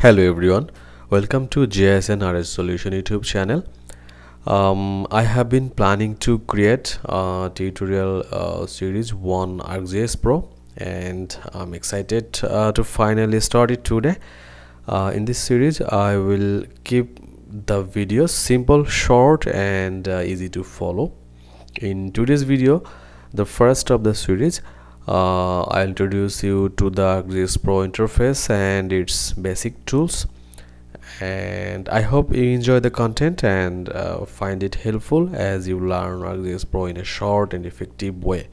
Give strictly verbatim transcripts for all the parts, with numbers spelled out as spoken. Hello everyone, welcome to J S and R S Solution YouTube channel. um, I have been planning to create a tutorial uh, series on ArcGIS Pro, and I'm excited uh, to finally start it today. Uh, in this series I will keep the videos simple, short and uh, easy to follow. In today's video, the first of the series, Uh, I'll introduce you to the ArcGIS Pro interface and its basic tools, and I hope you enjoy the content and uh, find it helpful as you learn ArcGIS Pro in a short and effective way.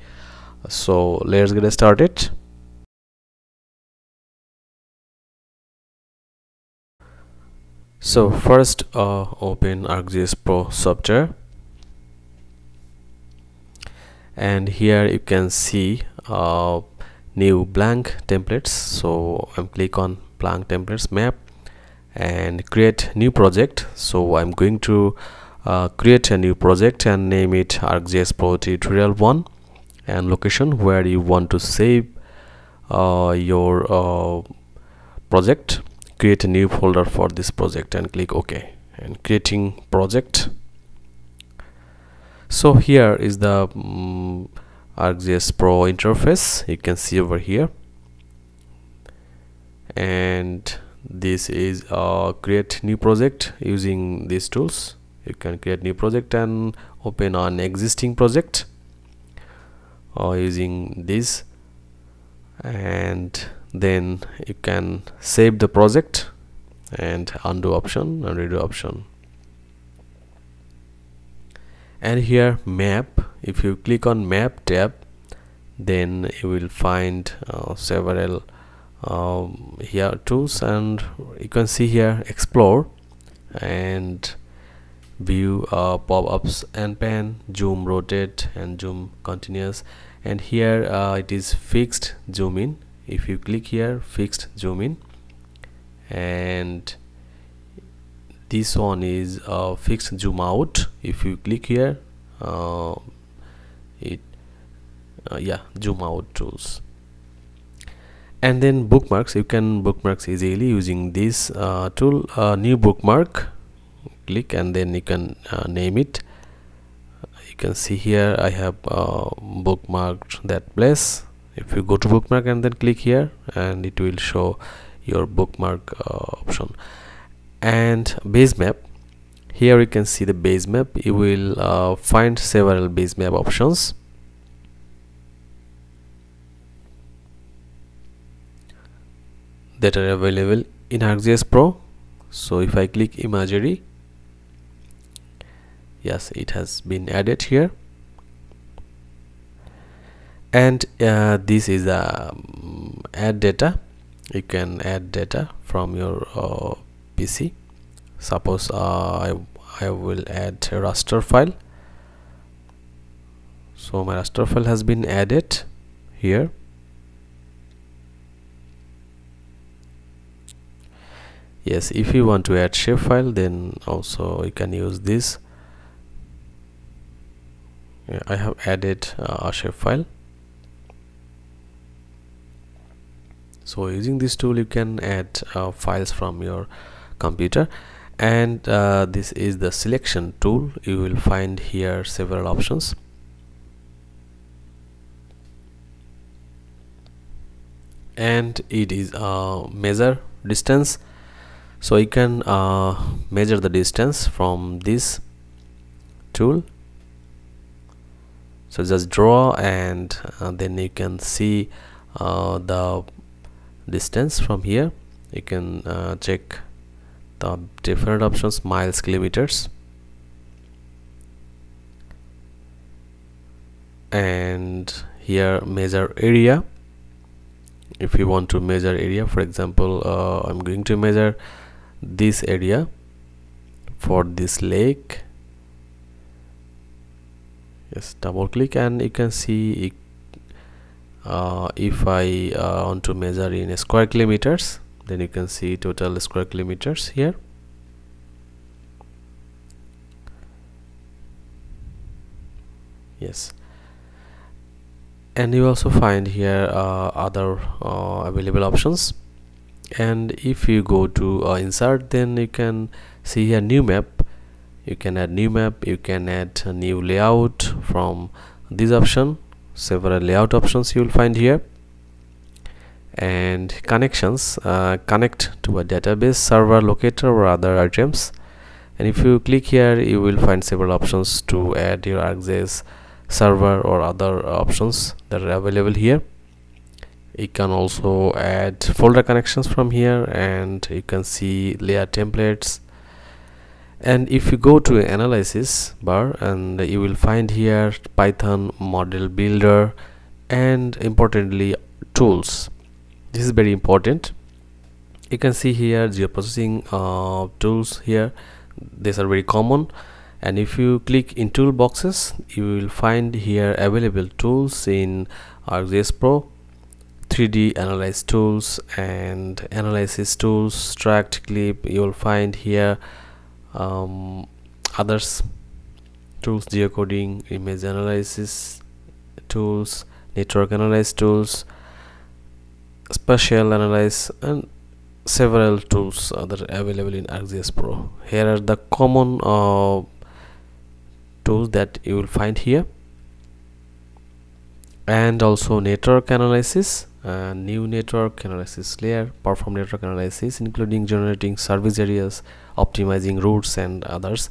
So let's get started. So first, uh, open ArcGIS Pro software, and here you can see uh, new blank templates. So I'm click on blank templates map and create new project. So I'm going to uh, create a new project and name it ArcGIS Pro Tutorial one, and location where you want to save uh, your uh, project. Create a new folder for this project and click OK, and creating project. So here is the um, ArcGIS Pro interface, you can see over here, and this is uh, create new project. Using these tools you can create new project and open an existing project uh, using this, and then you can save the project and undo option and redo option. And here map, if you click on map tab, then you will find uh, several um, here tools, and you can see here explore and view uh, pop-ups and pan, zoom, rotate and zoom continuous. And here uh, it is fixed zoom in. If you click here fixed zoom in, and this one is uh, fixed zoom out. If you click here uh, it uh, yeah zoom out tools. And then bookmarks, you can bookmarks easily using this uh, tool. Uh, new bookmark, click, and then you can uh, name it. You can see here I have uh, bookmarked that place. If you go to bookmark and then click here, and it will show your bookmark uh, option. And base map, here you can see the base map. You will uh, find several base map options. That are available in ArcGIS Pro. So if I click imagery, yes, it has been added here. And uh, this is a um, add data. You can add data from your uh, P C. Suppose uh, I, I will add a raster file. So my raster file has been added here, yes. If you want to add shapefile, then also you can use this. yeah, I have added uh, a shapefile. So using this tool you can add uh, files from your computer. And uh, this is the selection tool. You will find here several options. And it is uh, measure distance. So you can uh, measure the distance from this tool. So just draw, and uh, then you can see uh, the distance from here. You can uh, check the different options, miles, kilometers, and here measure area. If you want to measure area, for example, uh, I'm going to measure this area for this lake. Yes, double click, and you can see uh, if I uh, want to measure in square kilometers, then you can see total square kilometers here. Yes, and you also find here uh, other uh, available options. and if you go to uh, insert, then you can see here new map. You can add new map, you can add a new layout from this option. Several layout options you will find here, and connections, uh, connect to a database, server, locator, or other items. And if you click here, you will find several options to add your ArcGIS server or other options that are available here. You can also add folder connections from here, and you can see layer templates. And if you go to analysis bar, and you will find here Python, model builder, and importantly tools. This is very important. You can see here geoprocessing uh, tools here. These are very common, and if you click in toolboxes, you will find here available tools in ArcGIS Pro, three D analyze tools and analysis tools, tracked clip. You will find here um, others tools, geocoding, image analysis tools, network analyze tools, spatial analyze, and several tools are available in ArcGIS Pro. Here are the common uh, tools that you will find here, and also network analysis, uh, new network analysis layer, perform network analysis including generating service areas, optimizing routes, and others.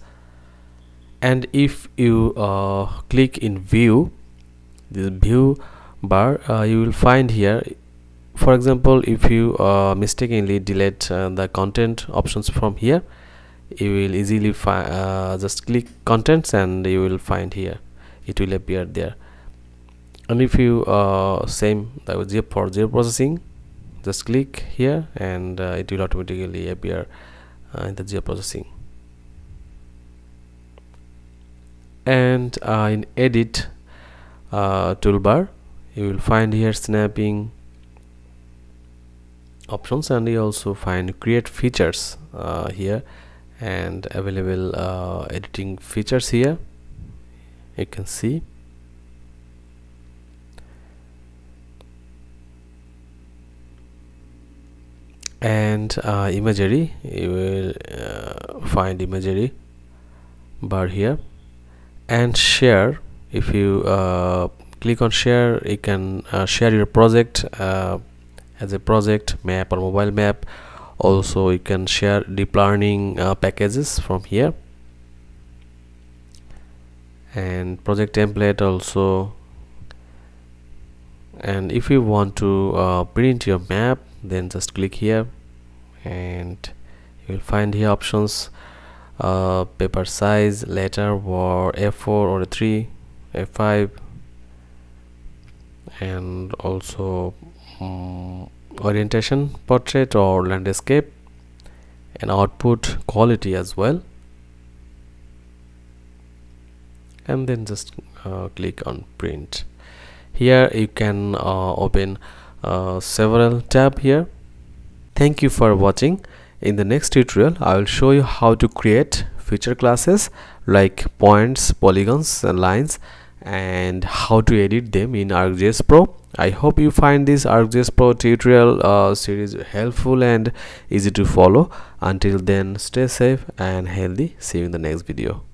And if you uh, click in view, this view bar, uh, you will find here, for example, if you uh, mistakenly delete uh, the content options from here, you will easily uh, just click contents, and you will find here it will appear there. And if you uh, same that was for geoprocessing, just click here, and uh, it will automatically appear uh, in the geoprocessing. And uh, in edit uh, toolbar, you will find here snapping options, and you also find create features uh, here, and available uh, editing features here you can see. And uh, imagery, you will uh, find imagery bar here, and share. If you uh, click on share, you can uh, share your project uh, as a project map or mobile map. Also you can share deep learning uh, packages from here, and project template also. And if you want to uh, print your map, then just click here, and you will find here options, uh, paper size, letter or A four or A three, A five, and also um, orientation, portrait or landscape, and output quality as well. And then just uh, click on print. Here you can uh, open Uh, several tabs here. Thank you for watching. In the next tutorial, I will show you how to create feature classes like points, polygons, and lines, and how to edit them in ArcGIS Pro. I hope you find this ArcGIS Pro tutorial uh, series helpful and easy to follow. Until then, stay safe and healthy. See you in the next video.